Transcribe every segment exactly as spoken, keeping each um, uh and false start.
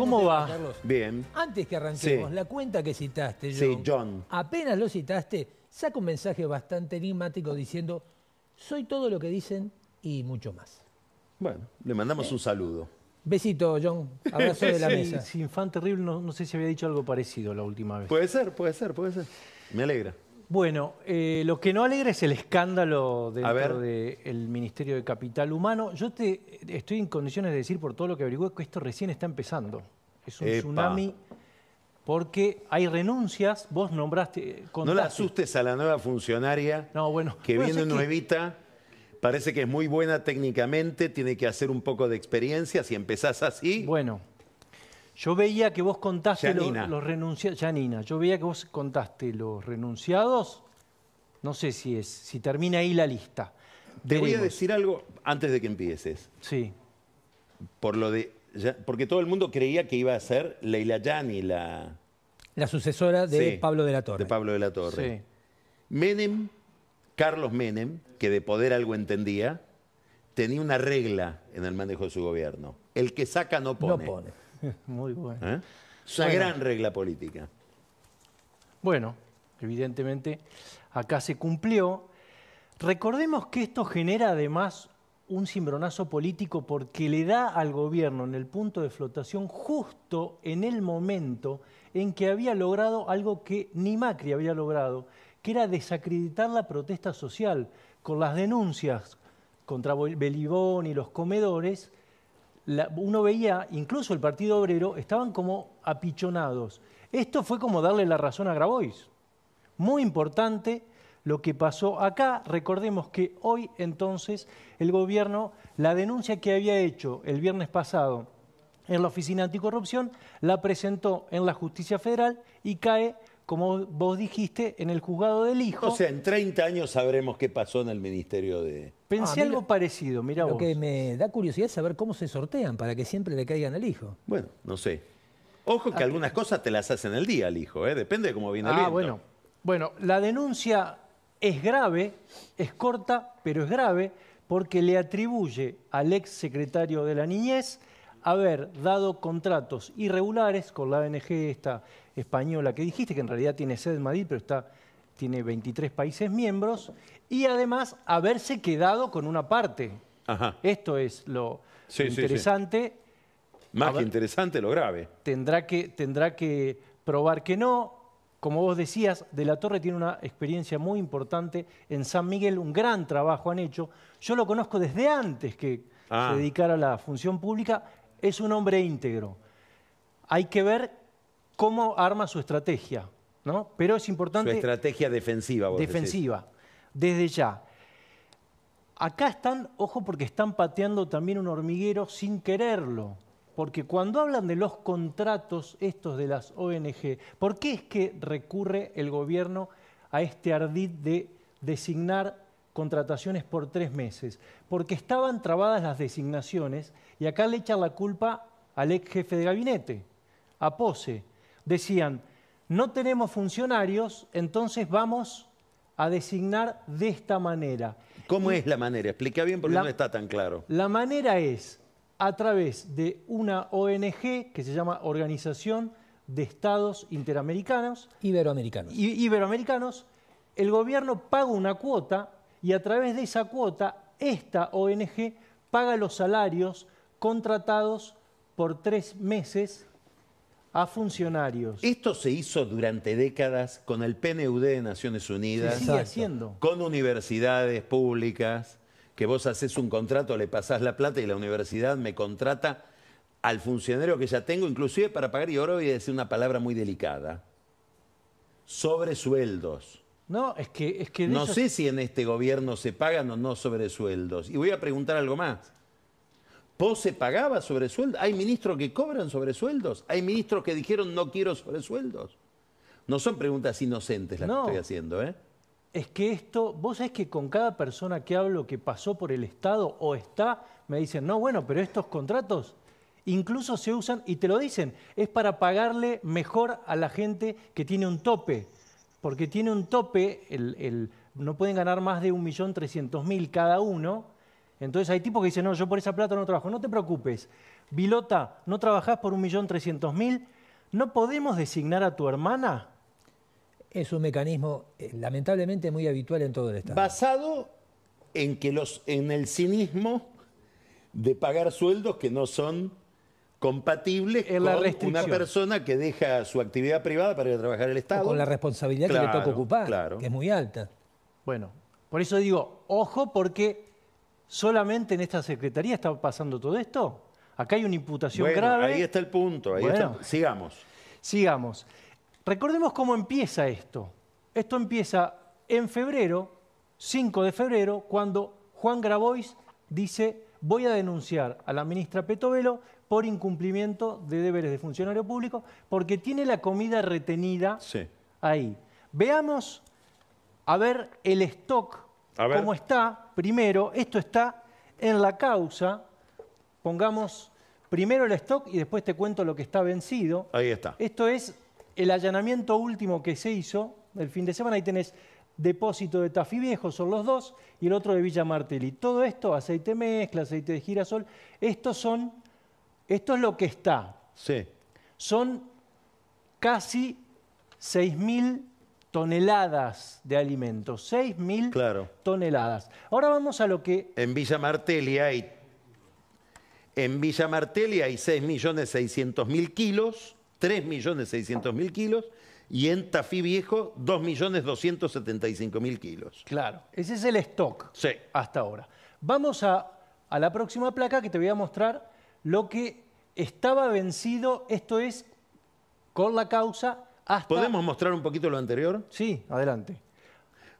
¿Cómo va? Carlos? Bien. Antes que arranquemos, sí. la cuenta que citaste, John, sí, John, apenas lo citaste, saca un mensaje bastante enigmático diciendo, soy todo lo que dicen y mucho más. Bueno, le mandamos sí. un saludo. Besito, John. Abrazo de la mesa. Sin fan terrible, no, no sé si había dicho algo parecido la última vez. Puede ser, puede ser, puede ser. Me alegra. Bueno, eh, lo que no alegra es el escándalo dentro del Ministerio de Capital Humano. Yo te estoy en condiciones de decir, por todo lo que averigüé, que esto recién está empezando. Es un Epa. tsunami porque hay renuncias. Vos nombraste... Contaste. No la asustes a la nueva funcionaria no, bueno. que bueno, viene nuevita. Que... Parece que es muy buena técnicamente, tiene que hacer un poco de experiencia. Si empezás así... Bueno, yo veía que vos contaste los, los renunciados. Janina, yo veía que vos contaste los renunciados. No sé si es, si termina ahí la lista. Te Veremos. voy a decir algo antes de que empieces. Sí. Por lo de, ya, porque todo el mundo creía que iba a ser Leila Gianni la... La sucesora de sí, Pablo de la Torre. De Pablo de la Torre. Sí. Menem, Carlos Menem, que de poder algo entendía, tenía una regla en el manejo de su gobierno. El que saca no pone. No pone. Muy bueno. ¿Eh? Es una bueno. gran regla política. Bueno, evidentemente acá se cumplió. Recordemos que esto genera además un cimbronazo político porque le da al gobierno en el punto de flotación justo en el momento en que había logrado algo que ni Macri había logrado, que era desacreditar la protesta social con las denuncias contra Belibón y los comedores. La, uno veía, incluso el Partido Obrero, estaban como apichonados. Esto fue como darle la razón a Grabois. Muy importante lo que pasó acá. Recordemos que hoy, entonces, el gobierno, la denuncia que había hecho el viernes pasado en la Oficina Anticorrupción, la presentó en la Justicia Federal y cae, como vos dijiste, en el juzgado del hijo. O sea, en treinta años sabremos qué pasó en el Ministerio de... Pensé ah, algo parecido, mirá vos. Lo que me da curiosidad es saber cómo se sortean para que siempre le caigan al hijo. Bueno, no sé. Ojo que ah, algunas cosas te las hacen el día al hijo, ¿eh? Depende de cómo viene el viento. Ah, bueno. Bueno, la denuncia es grave, es corta, pero es grave, porque le atribuye al ex secretario de la Niñez haber dado contratos irregulares con la A N G esta española que dijiste, que en realidad tiene sede en Madrid, pero está, tiene veintitrés países miembros, y además haberse quedado con una parte. Ajá. Esto es lo sí, interesante. Sí, sí. Más haber, que interesante, lo grave. Tendrá que, tendrá que probar que no. Como vos decías, De la Torre tiene una experiencia muy importante en San Miguel, un gran trabajo han hecho. Yo lo conozco desde antes que ah. se dedicara a la función pública. Es un hombre íntegro. Hay que ver cómo arma su estrategia, ¿no? Pero es importante... Su estrategia defensiva, vos Defensiva, decís. desde ya. Acá están, ojo, porque están pateando también un hormiguero sin quererlo. Porque cuando hablan de los contratos estos de las O N G, ¿por qué es que recurre el gobierno a este ardid de designar contrataciones por tres meses? Porque estaban trabadas las designaciones y acá le echan la culpa al ex jefe de gabinete, a Pose. Decían, no tenemos funcionarios, entonces vamos a designar de esta manera. ¿Cómo y es la manera? Explica bien porque la, no está tan claro. La manera es a través de una O N G que se llama Organización de Estados Interamericanos. Iberoamericanos. I, Iberoamericanos. El gobierno paga una cuota y a través de esa cuota esta O N G paga los salarios contratados por tres meses a funcionarios. Esto se hizo durante décadas con el P N U D de Naciones Unidas. Se sigue haciendo. Con universidades públicas, que vos haces un contrato, le pasás la plata y la universidad me contrata al funcionario que ya tengo, inclusive para pagar, y ahora voy a decir una palabra muy delicada, sobresueldos. No, es que, es que no sé si en este gobierno se pagan o no sobresueldos. Y voy a preguntar algo más. ¿Pose pagaba sobresueldos? Hay ministros que cobran sobresueldos. Hay ministros que dijeron no quiero sobresueldos. No son preguntas inocentes las no, que estoy haciendo, ¿eh? Es que esto, vos sabés que con cada persona que hablo que pasó por el Estado o está, me dicen, no, bueno, pero estos contratos incluso se usan, y te lo dicen, es para pagarle mejor a la gente que tiene un tope. Porque tiene un tope, el, el, no pueden ganar más de un millón trescientos mil cada uno. Entonces hay tipos que dicen, no, yo por esa plata no trabajo. No te preocupes, Vilota, ¿no trabajás por un millón trescientos mil? ¿No podemos designar a tu hermana? Es un mecanismo eh, lamentablemente muy habitual en todo el Estado. Basado en, que los, en el cinismo de pagar sueldos que no son compatibles en la con una persona que deja su actividad privada para ir a trabajar al Estado. O con la responsabilidad claro, que le toca ocupar, claro. que es muy alta. Bueno, por eso digo, ojo, porque solamente en esta Secretaría está pasando todo esto. Acá hay una imputación bueno, grave. Ahí está el punto. Ahí bueno, está. Sigamos. Sigamos. Recordemos cómo empieza esto. Esto empieza en febrero, cinco de febrero, cuando Juan Grabois dice: voy a denunciar a la ministra Pettovello por incumplimiento de deberes de funcionario público porque tiene la comida retenida sí. ahí. Veamos, a ver el stock, cómo está. Primero, esto está en la causa. Pongamos primero el stock y después te cuento lo que está vencido. Ahí está. Esto es el allanamiento último que se hizo el fin de semana. Ahí tenés depósito de Tafí Viejo, son los dos, y el otro de Villa Martelli. Todo esto, aceite mezcla, aceite de girasol, estos son, esto es lo que está. Sí. Son casi seis mil toneladas de alimentos. seis mil claro. toneladas. Ahora vamos a lo que... En Villa Martelli hay... En Villa Martelli hay seis millones seiscientos mil kilos, tres millones seiscientos mil kilos, y en Tafí Viejo dos millones doscientos setenta y cinco mil kilos. Claro, ese es el stock sí. hasta ahora. Vamos a, a la próxima placa que te voy a mostrar lo que estaba vencido, esto es, con la causa hasta... ¿Podemos mostrar un poquito lo anterior? Sí, adelante.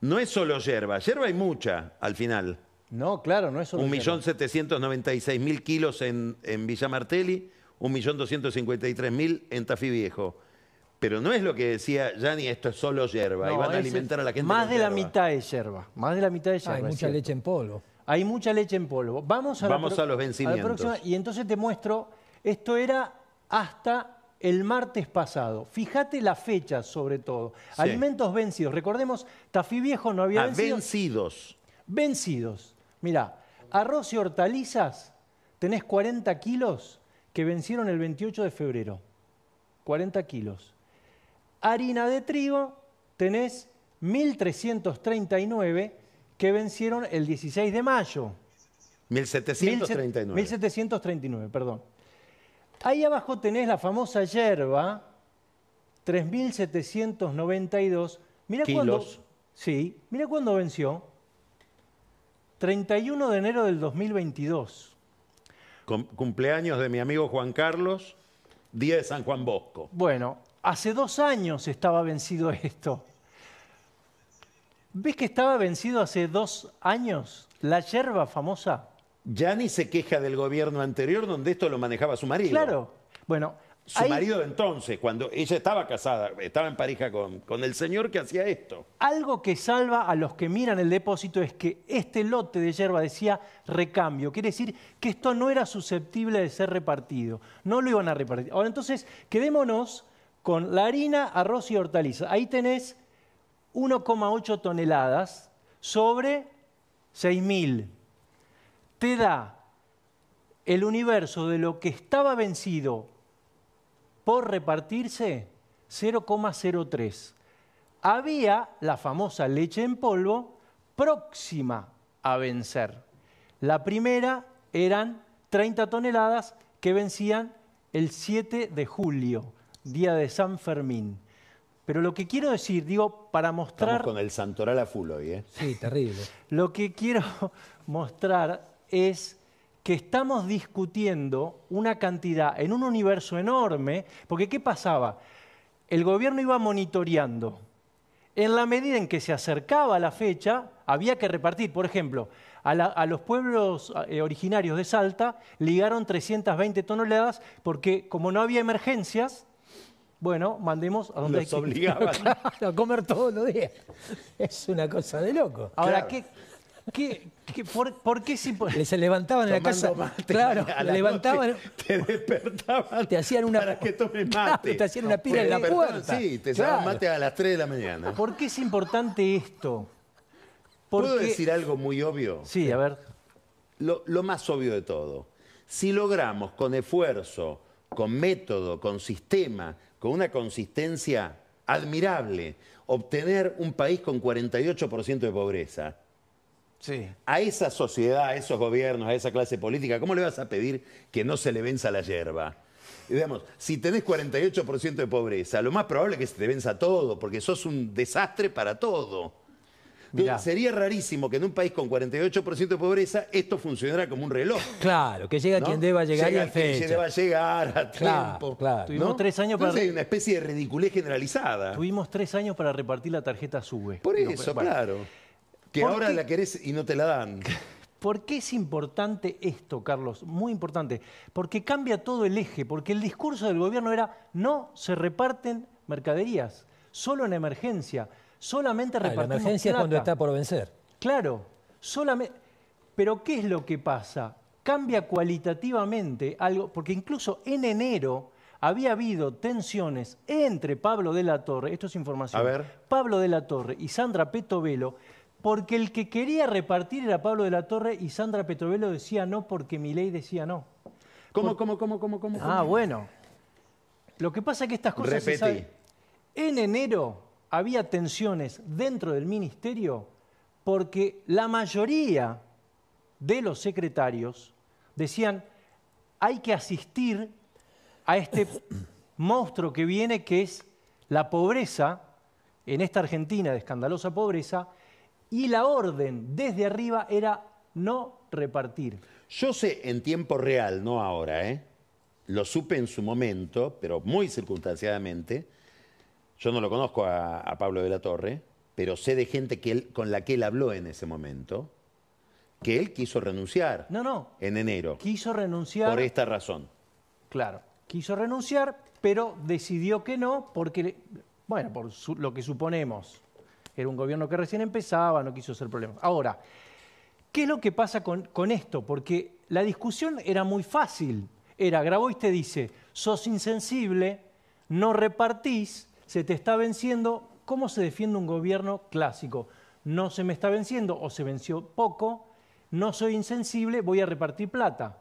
No es solo yerba, yerba hay mucha al final. No, claro, no es solo. un millón setecientos noventa y seis mil kilos en, en Villa Martelli, un millón doscientos cincuenta y tres mil en Tafí Viejo. Pero no es lo que decía Gianni, esto es solo yerba, no, y van a alimentar a la gente. Más de yerba. la mitad es yerba, más de la mitad es yerba. Hay mucha cierto. leche en polvo. Hay mucha leche en polvo. Vamos a, Vamos la a los vencimientos. A la próxima, y entonces te muestro, esto era hasta el martes pasado. Fíjate la fecha sobre todo. Sí. Alimentos vencidos. Recordemos, Tafí Viejo no había ah, vencidos. Vencidos. Vencidos. Mirá, arroz y hortalizas, tenés cuarenta kilos que vencieron el veintiocho de febrero. cuarenta kilos. Harina de trigo, tenés mil trescientos treinta y nueve que vencieron el dieciséis de mayo. mil setecientos treinta y nueve. mil setecientos treinta y nueve, perdón. Ahí abajo tenés la famosa yerba, tres mil setecientos noventa y dos. Mirá cuándo, sí, mirá cuándo venció. treinta y uno de enero del dos mil veintidós. Cumpleaños de mi amigo Juan Carlos, día de San Juan Bosco. Bueno, hace dos años estaba vencido esto. ¿Ves que estaba vencido hace dos años? La yerba famosa. Gianni se queja del gobierno anterior donde esto lo manejaba su marido. Claro. Bueno, su ahí... marido de entonces, cuando ella estaba casada, estaba en pareja con, con el señor que hacía esto. Algo que salva a los que miran el depósito es que este lote de yerba decía recambio. Quiere decir que esto no era susceptible de ser repartido. No lo iban a repartir. Ahora, entonces, quedémonos con la harina, arroz y hortaliza. Ahí tenés uno coma ocho toneladas sobre seis mil. Te da el universo de lo que estaba vencido por repartirse, cero coma cero tres. Había la famosa leche en polvo próxima a vencer. La primera eran treinta toneladas que vencían el siete de julio, día de San Fermín. Pero lo que quiero decir, digo, para mostrar... Estamos con el santoral a full hoy, ¿eh? Sí, terrible. Lo que quiero mostrar es... que estamos discutiendo una cantidad en un universo enorme, porque ¿qué pasaba? El gobierno iba monitoreando. En la medida en que se acercaba la fecha, había que repartir. Por ejemplo, a, la, a los pueblos eh, originarios de Salta ligaron trescientas veinte toneladas porque como no había emergencias, bueno, mandemos a donde... Los obligaban a comer todos los días. Es una cosa de loco. Ahora, claro. ¿qué...? ¿Qué, qué, por, ¿Por qué si por... se levantaban en la casa? Mate, claro, a la levantaban. Noche, te despertaban. Te hacían una. Para que tomes mate. Claro, te hacían una pila en la puerta. Sí, te claro. sacaban mate a las tres de la mañana. ¿Por qué es importante esto? Porque... ¿Puedo decir algo muy obvio? Sí, a ver. Lo, lo más obvio de todo. Si logramos con esfuerzo, con método, con sistema, con una consistencia admirable, obtener un país con cuarenta y ocho por ciento de pobreza, sí, a esa sociedad, a esos gobiernos, a esa clase política, ¿cómo le vas a pedir que no se le venza la yerba? Digamos, si tenés cuarenta y ocho por ciento de pobreza, lo más probable es que se te venza todo, porque sos un desastre para todo. Mirá. Sería rarísimo que en un país con cuarenta y ocho por ciento de pobreza esto funcionara como un reloj. Claro, que llega, ¿no?, quien deba llegar, llega a fecha. Quien deba llegar a tiempo. Claro, claro. Tuvimos, ¿no?, tres años para... Entonces hay una especie de ridiculez generalizada. Tuvimos tres años para repartir la tarjeta SUBE. Por eso, no, claro. Que ahora qué... la querés y no te la dan. ¿Por qué es importante esto, Carlos? Muy importante. Porque cambia todo el eje. Porque el discurso del gobierno era no se reparten mercaderías, solo en emergencia. Solamente ah, repartimos la emergencia plata. Es cuando está por vencer. Claro, solamente. Pero ¿qué es lo que pasa? Cambia cualitativamente algo, porque incluso en enero había habido tensiones entre Pablo de la Torre, esto es información, a ver. Pablo de la Torre y Sandra Pettovello, porque el que quería repartir era Pablo de la Torre y Sandra Pettovello decía no porque Milei decía no. ¿Cómo, por... cómo, cómo, cómo, cómo? Ah, cómo. Bueno. Lo que pasa es que estas cosas... Repetí. Se saben. En enero... había tensiones dentro del ministerio porque la mayoría de los secretarios decían hay que asistir a este monstruo que viene, que es la pobreza, en esta Argentina de escandalosa pobreza, y la orden desde arriba era no repartir. Yo sé en tiempo real, no ahora, ¿eh? Lo supe en su momento, pero muy circunstanciadamente. Yo no lo conozco a, a Pablo de la Torre, pero sé de gente que él, con la que él habló en ese momento, que él quiso renunciar. No, no. En enero. Quiso renunciar. Por esta razón. Claro. Quiso renunciar, pero decidió que no, porque, bueno, por su, lo que suponemos. Era un gobierno que recién empezaba, no quiso hacer problemas. Ahora, ¿qué es lo que pasa con, con esto? Porque la discusión era muy fácil. Era, Grabois te dice, sos insensible, no repartís, se te está venciendo. ¿Cómo se defiende un gobierno clásico? No se me está venciendo o se venció poco, no soy insensible, voy a repartir plata.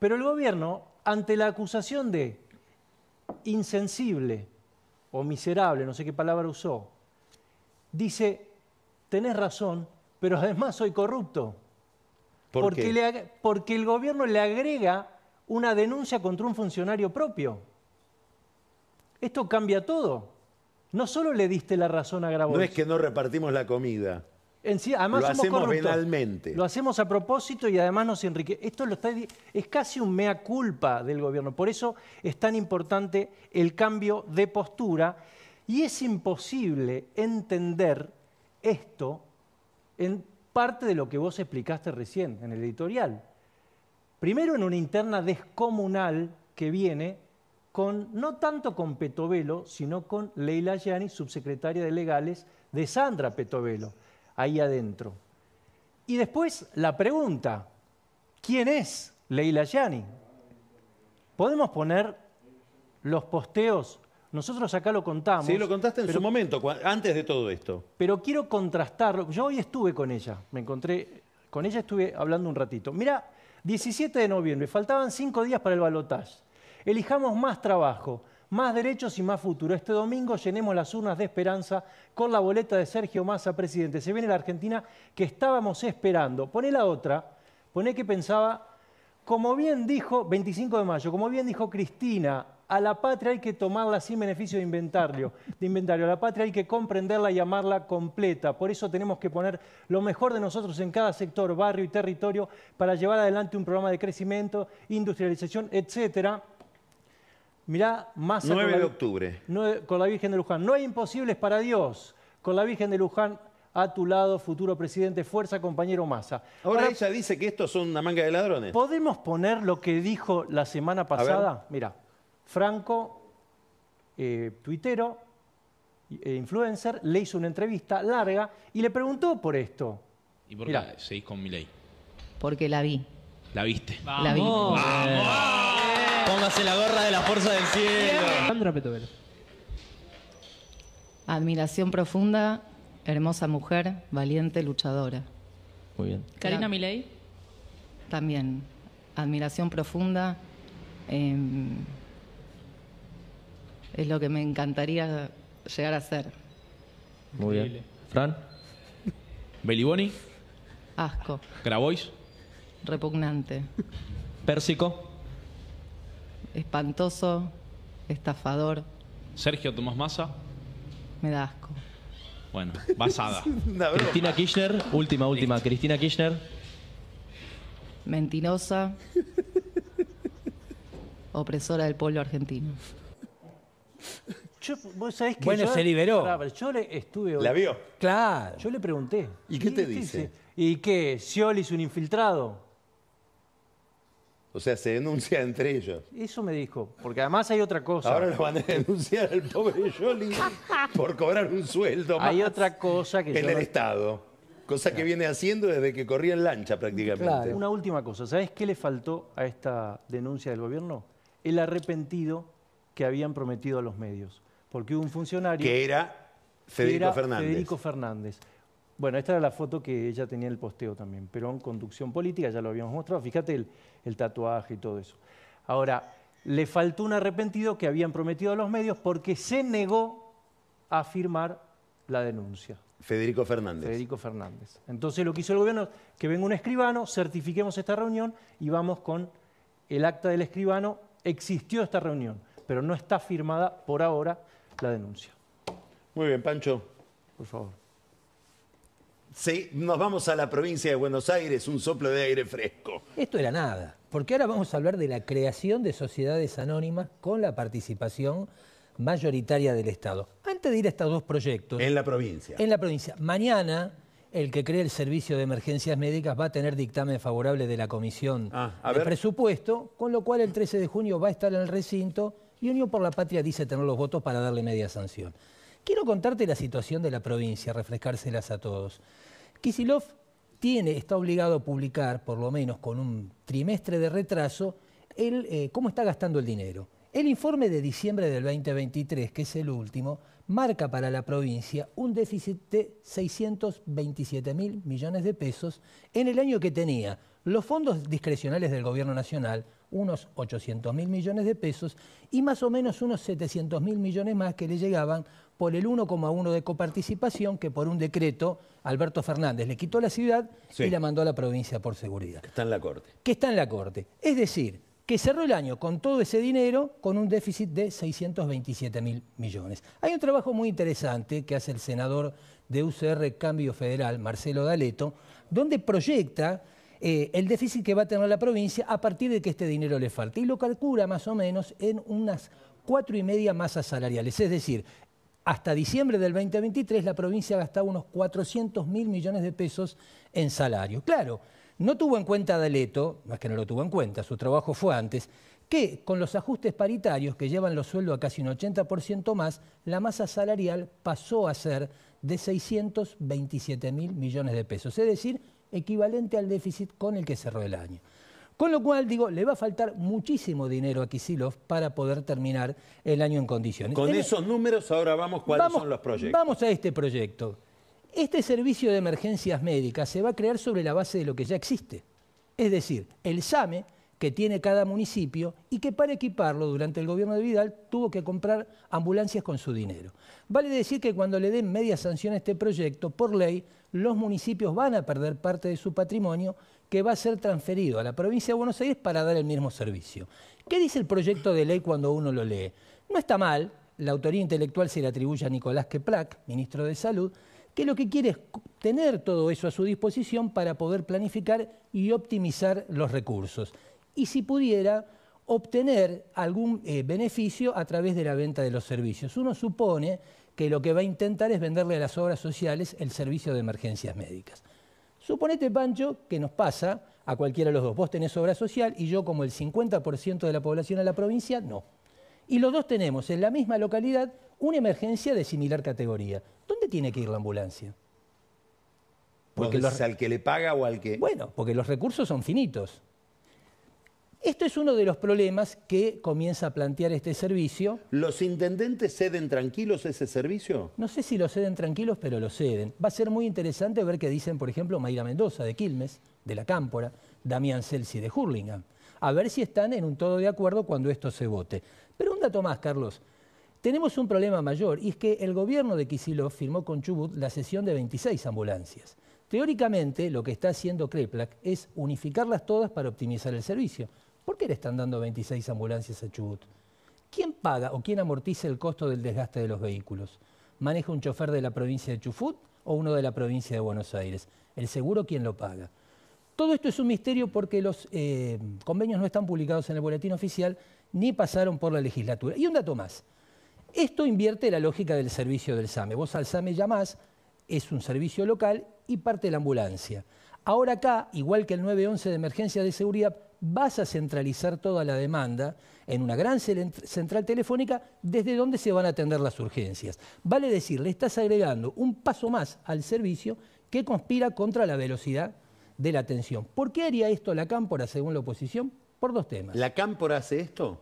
Pero el gobierno, ante la acusación de insensible o miserable, no sé qué palabra usó, dice, tenés razón, pero además soy corrupto. ¿Por porque, qué? Le, porque el gobierno le agrega una denuncia contra un funcionario propio. Esto cambia todo. No solo le diste la razón a Grabois. No es que no repartimos la comida. En sí, además lo somos hacemos venalmente. Lo hacemos a propósito y además nos enriquece. Esto lo está, es casi un mea culpa del gobierno. Por eso es tan importante el cambio de postura. Y es imposible entender esto en parte de lo que vos explicaste recién en el editorial. Primero en una interna descomunal que viene... Con, no tanto con Pettovello, sino con Leila Gianni, subsecretaria de Legales de Sandra Pettovello, ahí adentro. Y después la pregunta, ¿quién es Leila Gianni? ¿Podemos poner los posteos? Nosotros acá lo contamos. Sí, lo contaste en pero, su momento, antes de todo esto. Pero quiero contrastarlo. Yo hoy estuve con ella, me encontré con ella, estuve hablando un ratito. Mirá, diecisiete de noviembre, faltaban cinco días para el balotaje. Elijamos más trabajo, más derechos y más futuro. Este domingo llenemos las urnas de esperanza con la boleta de Sergio Massa, presidente. Se viene la Argentina que estábamos esperando. Poné la otra, poné que pensaba, como bien dijo, veinticinco de mayo, como bien dijo Cristina, a la patria hay que tomarla sin beneficio de inventario, de inventario. A la patria hay que comprenderla y amarla completa. Por eso tenemos que poner lo mejor de nosotros en cada sector, barrio y territorio para llevar adelante un programa de crecimiento, industrialización, etcétera. Mirá, Massa nueve de octubre. Con la Virgen de Luján. No hay imposibles para Dios. Con la Virgen de Luján a tu lado, futuro presidente. Fuerza, compañero Massa. Ahora, Ahora ella dice que estos son una manga de ladrones. ¿Podemos poner lo que dijo la semana pasada? Mirá, Franco, eh, tuitero, eh, influencer, le hizo una entrevista larga y le preguntó por esto. ¿Y por Mirá. qué seguís con Milei? Porque la vi. ¿La viste? ¡Vamos! La vi. ¡Vamos! Póngase la gorra de la fuerza del cielo. Sandra Pettovello. Admiración profunda, hermosa mujer, valiente, luchadora. Muy bien. Karina Milei. También. admiración profunda. Eh, es lo que me encantaría llegar a ser. Muy bien. Fran. Beliboni. Asco. Grabois. Repugnante. Pérsico. Espantoso. Estafador. Sergio Tomás Massa. Me da asco. Bueno, basada. Cristina Kirchner, última, última. Cristina Kirchner. Mentirosa. Opresora del pueblo argentino. Yo, ¿vos sabés que bueno, yo, se liberó. Pará, yo le estuve... ¿La vio? Claro. Yo le pregunté. ¿Y qué, ¿qué te dice? dice? ¿Y qué? ¿Scioli es un infiltrado? O sea, se denuncia entre ellos. Eso me dijo, porque además hay otra cosa. Ahora lo van a denunciar al pobre Scioli por cobrar un sueldo más. Hay otra cosa que en yo... el Estado, cosa claro. que viene haciendo desde que corría en lancha prácticamente. Claro. Una última cosa, ¿sabés qué le faltó a esta denuncia del gobierno? El arrepentido que habían prometido a los medios. Porque hubo un funcionario... Que era Federico que era Fernández. Federico Fernández. Bueno, esta era la foto que ella tenía en el posteo también, pero en conducción política, ya lo habíamos mostrado, fíjate el, el tatuaje y todo eso. Ahora, le faltó un arrepentido que habían prometido a los medios porque se negó a firmar la denuncia. Federico Fernández. Federico Fernández. Entonces lo que hizo el gobierno, que venga un escribano, certifiquemos esta reunión y vamos con el acta del escribano, existió esta reunión, pero no está firmada por ahora la denuncia. Muy bien, Pancho. Por favor. Sí, nos vamos a la provincia de Buenos Aires, un soplo de aire fresco. Esto era nada, porque ahora vamos a hablar de la creación de sociedades anónimas con la participación mayoritaria del Estado. Antes de ir a estos dos proyectos... En la provincia. En la provincia. Mañana, el que cree el Servicio de Emergencias Médicas va a tener dictamen favorable de la Comisión ah, a de ver. Presupuesto, con lo cual el trece de junio va a estar en el recinto y Unión por la Patria dice tener los votos para darle media sanción. Quiero contarte la situación de la provincia, refrescárselas a todos. Kicillof tiene, está obligado a publicar, por lo menos con un trimestre de retraso, el, eh, cómo está gastando el dinero. El informe de diciembre del veinte veintitrés, que es el último, marca para la provincia un déficit de seiscientos veintisiete mil millones de pesos en el año que tenía los fondos discrecionales del Gobierno Nacional, unos ochocientos mil millones de pesos, y más o menos unos setecientos mil millones más que le llegaban por el uno coma uno de coparticipación que por un decreto Alberto Fernández le quitó la ciudad sí. y la mandó a la provincia por seguridad. Que está en la Corte. Que está en la Corte. Es decir, que cerró el año con todo ese dinero con un déficit de seiscientos veintisiete mil millones. Hay un trabajo muy interesante que hace el senador de U C R Cambio Federal, Marcelo Daletto, donde proyecta Eh, el déficit que va a tener la provincia a partir de que este dinero le falte. Y lo calcula más o menos en unas cuatro y media masas salariales. Es decir, hasta diciembre del veinte veintitrés la provincia gastaba unos cuatrocientos mil millones de pesos en salario. Claro, no tuvo en cuenta Daletto, no es que no lo tuvo en cuenta, su trabajo fue antes, que con los ajustes paritarios que llevan los sueldos a casi un ochenta por ciento más, la masa salarial pasó a ser de seiscientos veintisiete mil millones de pesos. Es decir, equivalente al déficit con el que cerró el año. Con lo cual, digo, le va a faltar muchísimo dinero a Kicillof para poder terminar el año en condiciones. Con en esos el... números ahora vamos cuáles vamos, son los proyectos. Vamos a este proyecto. Este servicio de emergencias médicas se va a crear sobre la base de lo que ya existe. Es decir, el SAME que tiene cada municipio y que para equiparlo durante el gobierno de Vidal tuvo que comprar ambulancias con su dinero. Vale decir que cuando le den media sanción a este proyecto, por ley, los municipios van a perder parte de su patrimonio que va a ser transferido a la provincia de Buenos Aires para dar el mismo servicio. ¿Qué dice el proyecto de ley cuando uno lo lee? No está mal, la autoría intelectual se le atribuye a Nicolás Keplak, ministro de Salud, que lo que quiere es tener todo eso a su disposición para poder planificar y optimizar los recursos. Y si pudiera obtener algún eh, beneficio a través de la venta de los servicios. Uno supone que lo que va a intentar es venderle a las obras sociales el servicio de emergencias médicas. Suponete, Pancho, que nos pasa a cualquiera de los dos. Vos tenés obra social y yo, como el cincuenta por ciento de la población de la provincia, no. Y los dos tenemos en la misma localidad una emergencia de similar categoría. ¿Dónde tiene que ir la ambulancia? Porque los... ¿Al que le paga o al que...? Bueno, porque los recursos son finitos. Esto es uno de los problemas que comienza a plantear este servicio. ¿Los intendentes ceden tranquilos ese servicio? No sé si lo ceden tranquilos, pero lo ceden. Va a ser muy interesante ver qué dicen, por ejemplo, Mayra Mendoza de Quilmes, de La Cámpora, Damián Celsi de Hurlingham. a ver si están en un todo de acuerdo cuando esto se vote. Pero un dato más, Carlos. Tenemos un problema mayor, y es que el gobierno de Kicillof firmó con Chubut la cesión de veintiséis ambulancias. Teóricamente, lo que está haciendo Keplak es unificarlas todas para optimizar el servicio. ¿Por qué le están dando veintiséis ambulancias a Chubut? ¿Quién paga o quién amortiza el costo del desgaste de los vehículos? ¿Maneja un chofer de la provincia de Chubut o uno de la provincia de Buenos Aires? ¿El seguro quién lo paga? Todo esto es un misterio porque los eh, convenios no están publicados en el boletín oficial ni pasaron por la legislatura. Y un dato más. Esto invierte la lógica del servicio del SAME. Vos al SAME llamás, es un servicio local y parte de la ambulancia. Ahora acá, igual que el nueve once de emergencia de seguridad, vas a centralizar toda la demanda en una gran central telefónica desde donde se van a atender las urgencias. Vale decir, le estás agregando un paso más al servicio que conspira contra la velocidad de la atención. ¿Por qué haría esto La Cámpora, según la oposición? Por dos temas. ¿La Cámpora hace esto?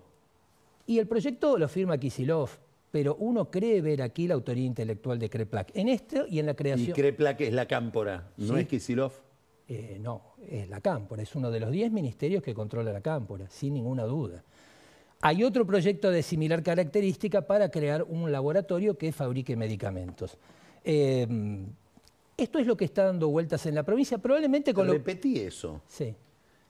Y el proyecto lo firma Kicillof, pero uno cree ver aquí la autoría intelectual de Keplak. En esto y en la creación... Y Keplak es La Cámpora, ¿no es Kicillof? Eh, no, es La Cámpora, es uno de los diez ministerios que controla La Cámpora, sin ninguna duda. Hay otro proyecto de similar característica para crear un laboratorio que fabrique medicamentos. Eh, esto es lo que está dando vueltas en la provincia, probablemente con... Repetí lo... eso. Sí.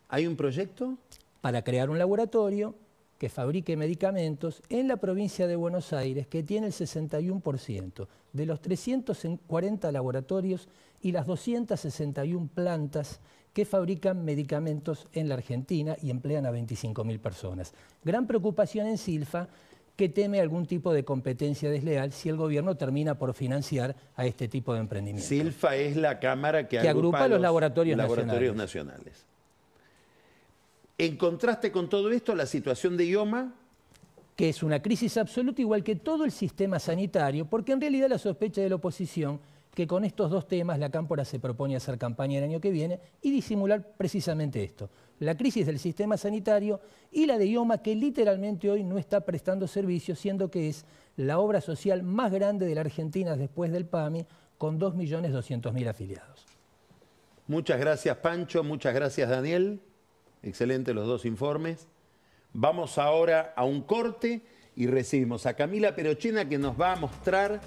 ¿Hay un proyecto? Para crear un laboratorio que fabrique medicamentos en la provincia de Buenos Aires, que tiene el sesenta y uno por ciento de los trescientos cuarenta laboratorios y las doscientas sesenta y una plantas que fabrican medicamentos en la Argentina y emplean a veinticinco mil personas. Gran preocupación en CILFA, que teme algún tipo de competencia desleal si el gobierno termina por financiar a este tipo de emprendimiento. CILFA es la cámara que, que agrupa, agrupa los, los laboratorios, laboratorios nacionales. nacionales. En contraste con todo esto, la situación de IOMA... Que es una crisis absoluta, igual que todo el sistema sanitario, porque en realidad la sospecha de la oposición, que con estos dos temas La Cámpora se propone hacer campaña el año que viene y disimular precisamente esto. La crisis del sistema sanitario y la de IOMA, que literalmente hoy no está prestando servicios, siendo que es la obra social más grande de la Argentina después del PAMI, con dos millones doscientos mil afiliados. Muchas gracias, Pancho. Muchas gracias, Daniel. Excelente los dos informes. Vamos ahora a un corte y recibimos a Camila Perochena, que nos va a mostrar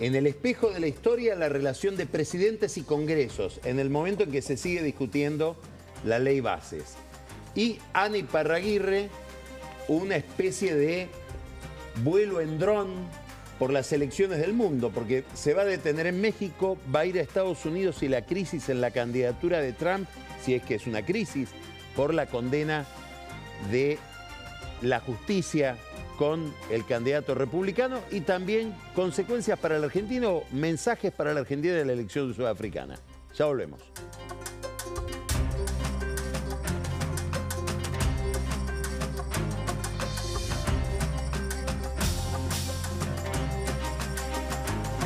en el espejo de la historia la relación de presidentes y congresos en el momento en que se sigue discutiendo la ley Bases. Y Ana Iparraguirre, una especie de vuelo en dron por las elecciones del mundo, porque se va a detener en México, va a ir a Estados Unidos y la crisis en la candidatura de Trump, si es que es una crisis, por la condena de la justicia con el candidato republicano y también consecuencias para el argentino, mensajes para la Argentina de la elección sudafricana. Ya volvemos.